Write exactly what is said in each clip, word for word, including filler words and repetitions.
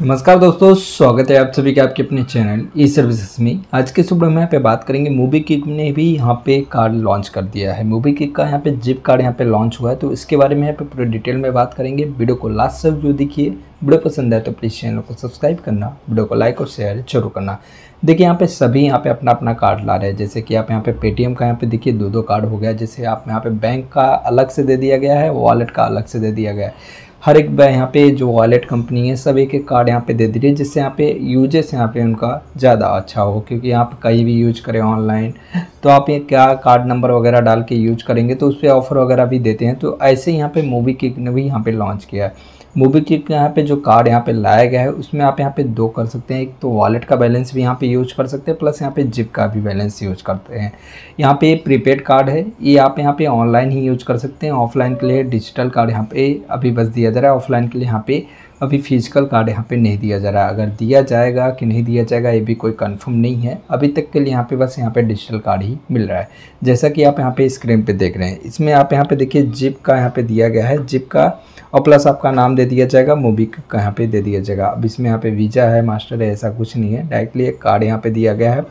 नमस्कार दोस्तों, स्वागत है आप सभी के आपके अपने चैनल ई सर्विसेस में। आज के सुबह में यहाँ पे बात करेंगे, मोबीक्विक ने भी यहाँ पे कार्ड लॉन्च कर दिया है। मोबीक्विक का यहाँ पे जिप कार्ड यहाँ पे लॉन्च हुआ है, तो इसके बारे में यहाँ पे पूरे डिटेल में बात करेंगे। वीडियो को लास्ट तक जो देखिए, वीडियो पसंद आए तो प्लीज़ चैनल को सब्सक्राइब करना, वीडियो को लाइक और शेयर जरूर करना। देखिए यहाँ पे सभी यहाँ पे अपना अपना कार्ड ला रहे हैं, जैसे कि आप यहाँ पे पेटीएम का यहाँ पे देखिए दो दो कार्ड हो गया, जैसे आप यहाँ पे बैंक का अलग से दे दिया गया है, वॉलेट का अलग से दे दिया गया है। हर एक यहाँ पे जो वॉलेट कंपनी है सब एक एक कार्ड यहाँ पे दे दे रही है, जिससे यहाँ पे यूजेस यहाँ पे उनका ज़्यादा अच्छा हो, क्योंकि आप कहीं भी यूज करें ऑनलाइन तो आप ये क्या कार्ड नंबर वगैरह डाल के यूज करेंगे तो उस पर ऑफ़र वगैरह भी देते हैं। तो ऐसे यहाँ पे मोबीक्विक ने भी यहाँ पे लॉन्च किया है। मोबीक्विक यहाँ पे जो कार्ड यहाँ पे लाया गया है उसमें आप यहाँ पे दो कर सकते हैं, एक तो वॉलेट का बैलेंस भी यहाँ पे यूज कर सकते हैं, प्लस यहाँ पे जिप का भी बैलेंस यूज करते हैं। यहाँ पे प्रीपेड कार्ड है, ये आप यहाँ पे ऑनलाइन ही यूज कर सकते हैं। ऑफलाइन के लिए डिजिटल कार्ड यहाँ पे अभी बस दिया जा रहा है, ऑफलाइन के लिए यहाँ पे अभी फिजिकल कार्ड यहाँ पे नहीं दिया जा रहा है। अगर दिया जाएगा कि नहीं दिया जाएगा ये भी कोई कंफर्म नहीं है, अभी तक के लिए यहाँ पे बस यहाँ पे डिजिटल कार्ड ही मिल रहा है, जैसा कि आप यहाँ पे स्क्रीन पे देख रहे हैं। इसमें आप यहाँ पे देखिए जिप का यहाँ पे दिया गया है, जिप का और प्लस आपका नाम दे दिया जाएगा, मोबीक्विक का यहाँ पे दे दिया जाएगा। अब इसमें यहाँ पे वीज़ा है, मास्टर है, ऐसा कुछ नहीं है, डायरेक्टली एक कार्ड यहाँ पे दिया गया है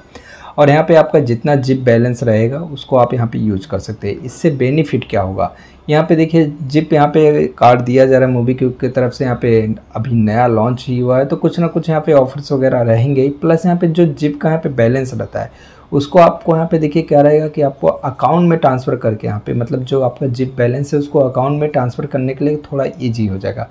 और यहाँ पे आपका जितना जिप बैलेंस रहेगा उसको आप यहाँ पे यूज कर सकते हैं। इससे बेनिफिट क्या होगा, यहाँ पे देखिए जिप यहाँ पे कार्ड दिया जा रहा है मोबीक्विक की तरफ से, यहाँ पे अभी नया लॉन्च ही हुआ है तो कुछ ना कुछ यहाँ पे ऑफर्स वगैरह रहेंगे। प्लस यहाँ पे जो जिप का यहाँ पे बैलेंस रहता है उसको आपको यहाँ पे देखिए क्या रहेगा कि आपको अकाउंट में ट्रांसफ़र करके यहाँ पे, मतलब जो आपका जिप बैलेंस है उसको अकाउंट में ट्रांसफ़र करने के लिए थोड़ा इजी हो जाएगा।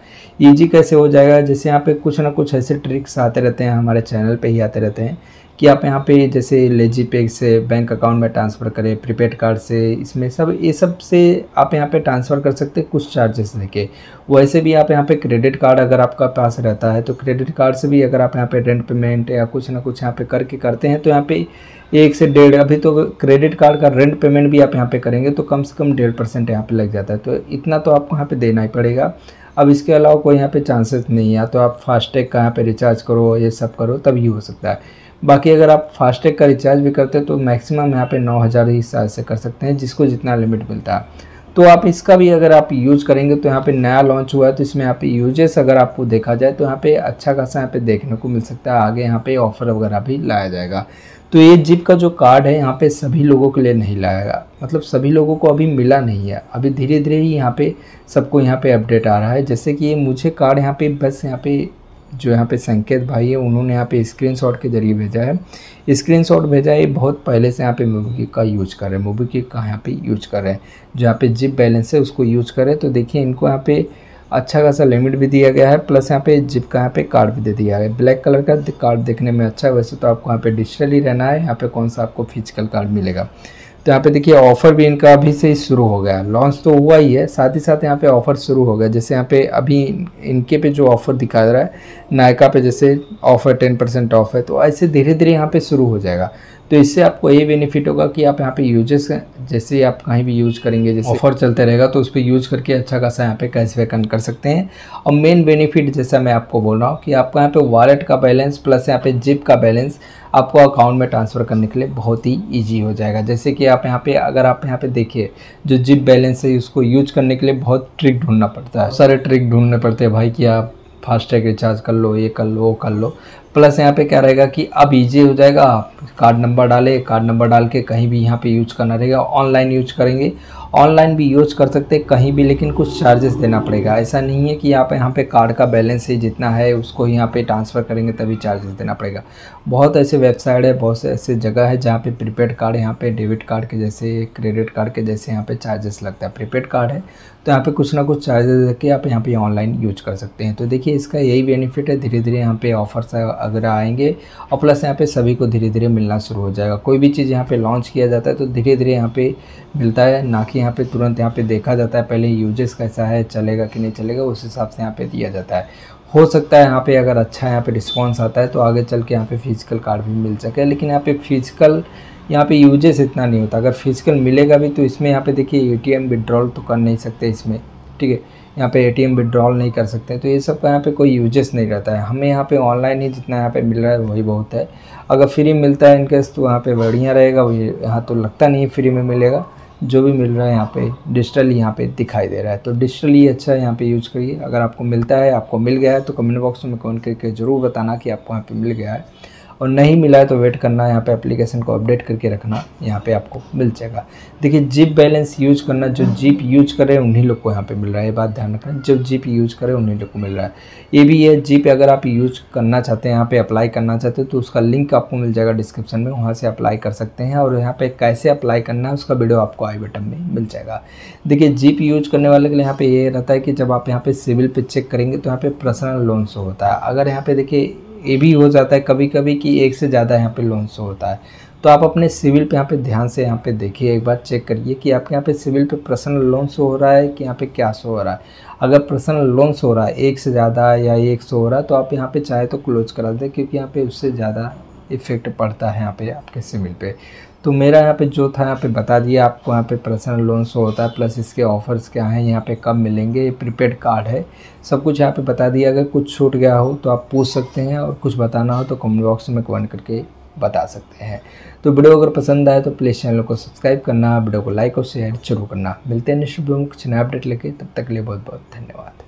इजी कैसे हो जाएगा, जैसे यहाँ पे कुछ ना कुछ ऐसे ट्रिक्स आते रहते हैं, हमारे चैनल पे ही आते रहते हैं कि आप यहाँ पे जैसे लेजी पे से बैंक अकाउंट में ट्रांसफ़र करें, प्रीपेड कार्ड से, इसमें सब ये सब से आप यहाँ पे ट्रांसफ़र कर सकते हैं कुछ चार्जेस लेके। वैसे भी आप यहाँ पे क्रेडिट कार्ड अगर आपका पास रहता है तो क्रेडिट कार्ड से भी अगर आप यहाँ पे रेंट पेमेंट या कुछ ना कुछ यहाँ पे करके करते हैं तो यहाँ पे एक से डेढ़, अभी तो क्रेडिट कार्ड का रेंट पेमेंट भी आप यहाँ पे करेंगे तो कम से कम डेढ़ परसेंट यहाँ पर लग जाता है, तो इतना तो आपको यहाँ पर देना ही पड़ेगा। अब इसके अलावा कोई यहाँ पे चांसेस नहीं है, तो आप फास्टैग का यहाँ पे रिचार्ज करो, ये सब करो तभी हो सकता है। बाकी अगर आप फास्टैग का रिचार्ज भी करते हैं तो मैक्सिमम यहाँ पे नौ हज़ार ही साल से कर सकते हैं, जिसको जितना लिमिट मिलता है। तो आप इसका भी अगर आप यूज़ करेंगे तो यहाँ पे नया लॉन्च हुआ है तो इसमें यहाँ पे यूजेस अगर आपको देखा जाए तो यहाँ पे अच्छा खासा यहाँ पे देखने को मिल सकता है। आगे यहाँ पे ऑफ़र वगैरह भी लाया जाएगा। तो ये जिप का जो कार्ड है यहाँ पे सभी लोगों के लिए नहीं लाएगा, मतलब सभी लोगों को अभी मिला नहीं है, अभी धीरे धीरे ही यहाँ पे सबको यहाँ पे अपडेट आ रहा है। जैसे कि मुझे कार्ड यहाँ पे बस यहाँ पे जो यहाँ पे संकेत भाई है उन्होंने यहाँ पे स्क्रीनशॉट के जरिए भेजा है, स्क्रीनशॉट भेजा है। ये बहुत पहले से यहाँ पे मोबीक्विक का यूज कर रहे हैं, मोबीक्विक का यहाँ पे यूज कर रहे हैं, जो यहाँ पे जिप बैलेंस है उसको यूज कर रहे हैं। तो देखिए इनको यहाँ पे अच्छा खासा लिमिट भी दिया गया है, प्लस यहाँ पे जिप का यहाँ पे कार्ड भी दे दिया है। ब्लैक कलर का कार्ड देखने में अच्छा है, वैसे तो आपको यहाँ पे डिजिटल ही रहना है, यहाँ पे कौन सा आपको फिजिकल कार्ड मिलेगा। तो यहाँ पे देखिए ऑफ़र भी इनका अभी से ही शुरू हो गया, लॉन्च तो हुआ ही है, साथ ही साथ यहाँ पे ऑफ़र शुरू हो गया। जैसे यहाँ पे अभी इनके पे जो ऑफ़र दिखाया जा रहा है, नायका पे जैसे ऑफ़र टेन परसेंट ऑफ है, तो ऐसे धीरे धीरे यहाँ पे शुरू हो जाएगा। तो इससे आपको ये बेनिफिट होगा कि आप यहाँ पे यूजेस जैसे आप कहीं भी यूज करेंगे, जैसे ऑफ़र चलते रहेगा तो उस पर यूज करके अच्छा खासा यहाँ पे कैशबैक अर्न कर सकते हैं। और मेन बेनिफिट जैसा मैं आपको बोल रहा हूँ कि आपका यहाँ पे वॉलेट का बैलेंस प्लस यहाँ पे जिप का बैलेंस आपको अकाउंट में ट्रांसफ़र करने के लिए बहुत ही ईजी हो जाएगा। जैसे कि आप यहाँ पे अगर आप यहाँ पे देखिए जो जिप बैलेंस है उसको यूज करने के लिए बहुत ट्रिक ढूंढना पड़ता है, सारे ट्रिक ढूंढने पड़ते हैं भाई कि आप फास्टैग रिचार्ज कर लो, ये कर लो, वो कर लो। प्लस यहाँ पे क्या रहेगा कि अब इजी हो जाएगा, आप कार्ड नंबर डाले, कार्ड नंबर डाल के कहीं भी यहाँ पे यूज करना रहेगा। ऑनलाइन यूज करेंगे, ऑनलाइन भी यूज कर सकते हैं कहीं भी, लेकिन कुछ चार्जेस देना पड़ेगा। ऐसा नहीं है कि आप यहाँ पे कार्ड का बैलेंस ही जितना है उसको यहाँ पे ट्रांसफ़र करेंगे तभी चार्जेस देना पड़ेगा। बहुत ऐसे वेबसाइट है, बहुत से ऐसे जगह है जहाँ पे प्रीपेड कार्ड यहाँ पे डेबिट कार्ड के जैसे, क्रेडिट कार्ड के जैसे यहाँ पे चार्जेस लगता है। प्रीपेड कार्ड है तो यहाँ पे कुछ ना कुछ चार्जेस देके आप यहाँ पे ऑनलाइन यूज कर सकते हैं। तो देखिए इसका यही बेनिफिट है, धीरे धीरे यहाँ पे ऑफर्स वगैरह आएंगे और प्लस यहाँ पे सभी को धीरे धीरे मिलना शुरू हो जाएगा। कोई भी चीज़ यहाँ पे लॉन्च किया जाता है तो धीरे धीरे यहाँ पे मिलता है, ना कि यहाँ पे तुरंत यहाँ पे देखा जाता है पहले यूजेस कैसा है, चलेगा कि नहीं चलेगा, उस हिसाब से यहाँ पे दिया जाता है। हो सकता है यहाँ पे अगर अच्छा यहाँ पे रिस्पांस आता है तो आगे चल के यहाँ पे फिजिकल कार्ड भी मिल सके, लेकिन यहाँ पे फिजिकल यहाँ पे यूजेस इतना नहीं होता। अगर फिजिकल मिलेगा भी तो इसमें यहाँ पे देखिए एटीएम विड्रॉल तो कर नहीं सकते इसमें, ठीक है, यहाँ पे एटीएम विड्रॉल नहीं कर सकते, तो ये सब का यहाँ पे कोई यूजेस नहीं रहता है। हमें यहाँ पे ऑनलाइन ही जितना यहाँ पे मिल रहा है वही बहुत है। अगर फ्री मिलता है इनकेस तो यहाँ पे बढ़िया रहेगा, वही यहाँ तो लगता नहीं फ्री में मिलेगा, जो भी मिल रहा है यहाँ पे डिजिटल यहाँ पे दिखाई दे रहा है। तो डिजिटल ही अच्छा है, यहाँ पे यूज़ करिए। अगर आपको मिलता है, आपको मिल गया है तो कमेंट बॉक्स में कमेंट करके ज़रूर बताना कि आपको यहाँ पे मिल गया है, और नहीं मिला है तो वेट करना, यहाँ पे एप्लीकेशन को अपडेट करके रखना, यहाँ पे आपको मिल जाएगा। देखिए जीप बैलेंस यूज करना, जो जीप यूज करें उन्हीं लोग को यहाँ पे मिल रहा है, ये बात ध्यान रखना, जब जीप यूज करें उन्हीं लोग को मिल रहा है। ये भी है, जीप अगर आप यूज करना चाहते हैं, यहाँ पे अप्लाई करना चाहते हो तो उसका लिंक आपको मिल जाएगा डिस्क्रिप्शन में, वहाँ से अप्लाई कर सकते हैं। और यहाँ पर कैसे अप्लाई करना है उसका वीडियो आपको आई बटन में मिल जाएगा। देखिए जीप यूज करने वाले के लिए यहाँ पर ये रहता है कि जब आप यहाँ पर सिविल पर चेक करेंगे तो यहाँ पर पर्सनल लोन शो होता है। अगर यहाँ पर देखिए ये भी हो जाता है कभी कभी कि एक से ज़्यादा यहाँ पे लोन शो होता है, तो आप अपने सिविल पे यहाँ पे ध्यान से यहाँ पे देखिए, एक बार चेक करिए कि आपके यहाँ पे सिविल पे पर्सनल लोन शो हो रहा है कि यहाँ पे क्या शो हो रहा है। अगर पर्सनल लोन शो हो रहा है एक से ज़्यादा या एक शो हो रहा है तो आप यहाँ पे चाहे तो क्लोज करा दें, क्योंकि यहाँ पर उससे ज़्यादा इफेक्ट पड़ता है यहाँ पर आपके सिविल पर। तो मेरा यहाँ पे जो था यहाँ पे बता दिया आपको, यहाँ पे पर्सनल लोन शो होता है, प्लस इसके ऑफर्स क्या हैं, यहाँ पे कब मिलेंगे, ये प्रीपेड कार्ड है, सब कुछ यहाँ पे बता दिया। अगर कुछ छूट गया हो तो आप पूछ सकते हैं, और कुछ बताना हो तो कमेंट बॉक्स में कमेंट करके बता सकते हैं। तो वीडियो अगर पसंद आए तो प्लीज़ चैनल को सब्सक्राइब करना, वीडियो को लाइक और शेयर जरूर करना। मिलते हैं नेक्स्ट वीडियो में कुछ नया अपडेट लेके, तब तक के लिए बहुत बहुत धन्यवाद।